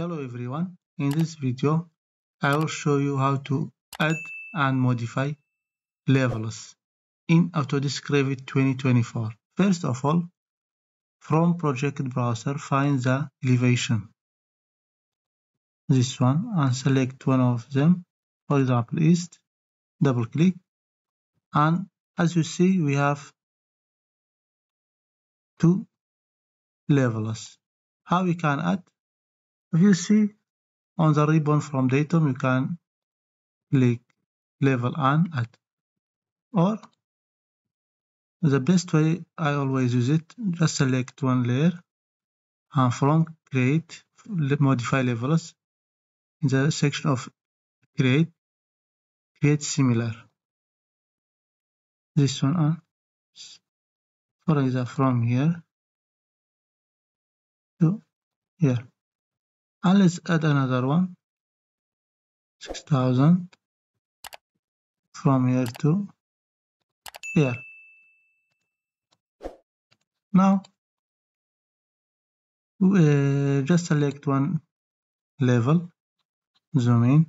Hello everyone, in this video I will show you how to add and modify levels in Autodesk Revit 2024. First of all, from project browser find the elevation, this one, and select one of them, for example east, double click, and as you see we have two levels. How we can add? If you see on the ribbon from datum, you can click level and add. Or the best way I always use it, just select one layer and from create modify levels, in the section of create similar, this one, and for example from here to here. And let's add another one, 6000, from here to here. Now just select one level, zoom in.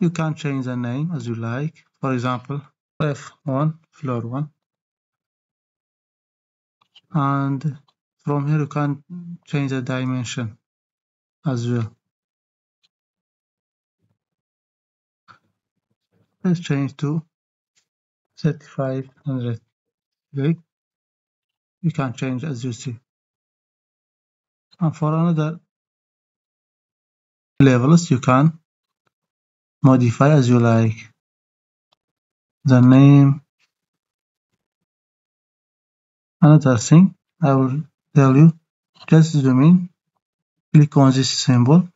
You can change the name as you like, for example F1, floor 1, and from here you can change the dimension as well. Let's change to 3500. Click. You can change as you see. And for another levels, you can modify as you like. The name. Another thing I will tell you, just zoom in. Click on this symbol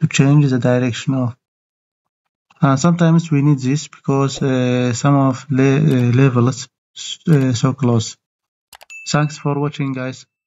to change the direction of, and sometimes we need this because some of levels so close. Thanks for watching, guys.